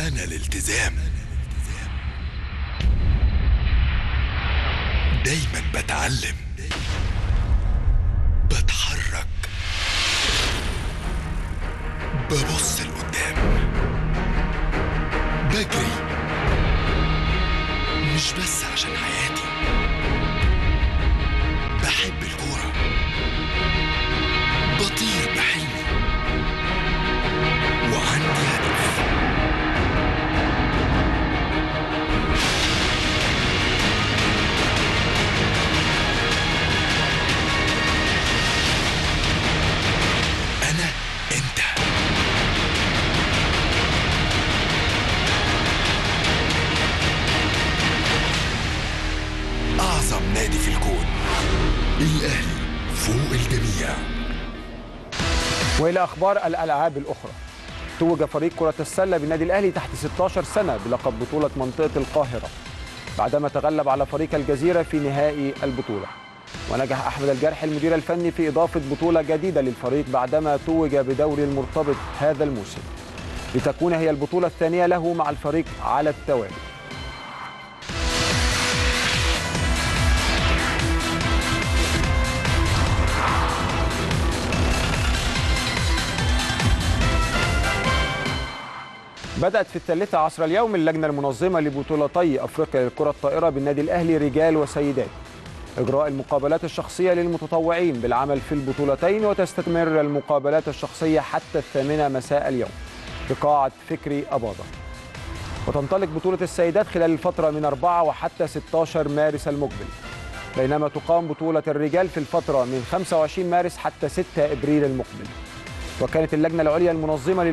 أنا الالتزام. دايما بتعلم، بتحرك، ببص لقدام، بجري، مش بس عشان حياتي. بحب الكورة، بطير بحلمي، وعندي هدف. نادي في الكون، الأهلي فوق الجميع. وإلى أخبار الألعاب الأخرى. توج فريق كرة السلة بالنادي الأهلي تحت 16 سنة بلقب بطولة منطقة القاهرة بعدما تغلب على فريق الجزيرة في نهائي البطولة. ونجح أحمد الجرحي المدير الفني في إضافة بطولة جديدة للفريق بعدما توج بدوري المرتبط هذا الموسم، لتكون هي البطولة الثانية له مع الفريق على التوالي. بدأت في 13 اليوم اللجنة المنظمة لبطولتي أفريقيا للكرة الطائرة بالنادي الأهلي رجال وسيدات إجراء المقابلات الشخصية للمتطوعين بالعمل في البطولتين، وتستمر المقابلات الشخصية حتى 8 مساء اليوم في قاعة فكري أباضا. وتنطلق بطولة السيدات خلال الفترة من 4 وحتى 16 مارس المقبل، بينما تقام بطولة الرجال في الفترة من 25 مارس حتى 6 إبريل المقبل. وكانت اللجنة العليا المنظمة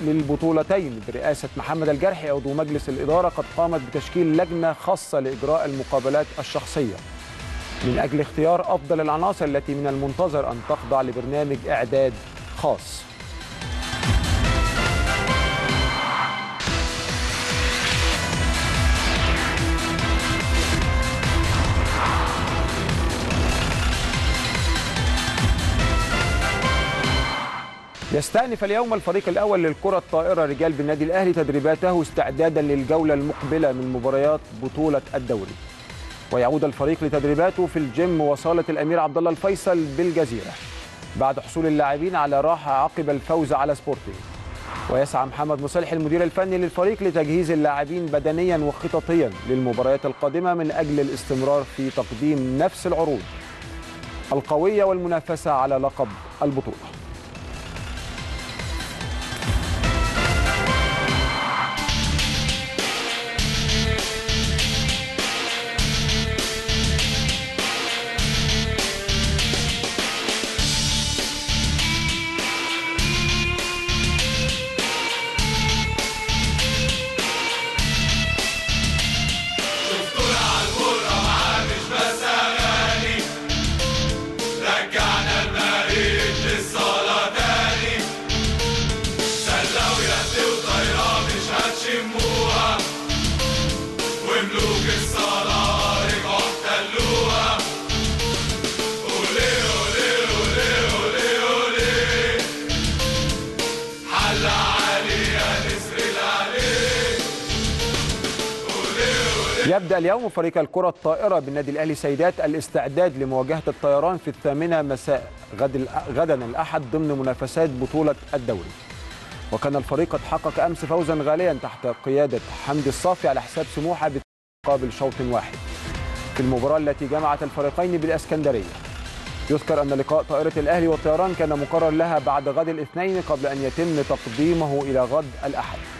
للبطولتين برئاسة محمد الجرحي عضو مجلس الإدارة قد قامت بتشكيل لجنة خاصة لإجراء المقابلات الشخصية من أجل اختيار أفضل العناصر التي من المنتظر أن تخضع لبرنامج إعداد خاص. يستأنف اليوم الفريق الأول للكرة الطائرة رجال بالنادي الأهلي تدريباته استعدادا للجولة المقبلة من مباريات بطولة الدوري. ويعود الفريق لتدريباته في الجيم وصالة الأمير عبدالله الفيصل بالجزيرة بعد حصول اللاعبين على راحة عقب الفوز على سبورتينج. ويسعى محمد مصلح المدير الفني للفريق لتجهيز اللاعبين بدنيا وخططيا للمباريات القادمة من أجل الاستمرار في تقديم نفس العروض القوية والمنافسة على لقب البطولة. يبدأ اليوم فريق الكرة الطائرة بالنادي الأهلي سيدات الاستعداد لمواجهة الطيران في 8 مساء غدا الأحد ضمن منافسات بطولة الدوري. وكان الفريق قد حقق أمس فوزا غاليا تحت قيادة حمد الصافي على حساب سموحة مقابل شوط واحد في المباراة التي جمعت الفريقين بالإسكندرية. يذكر أن لقاء طائرة الأهلي والطيران كان مقرر لها بعد غد الاثنين قبل أن يتم تقديمه إلى غد الأحد.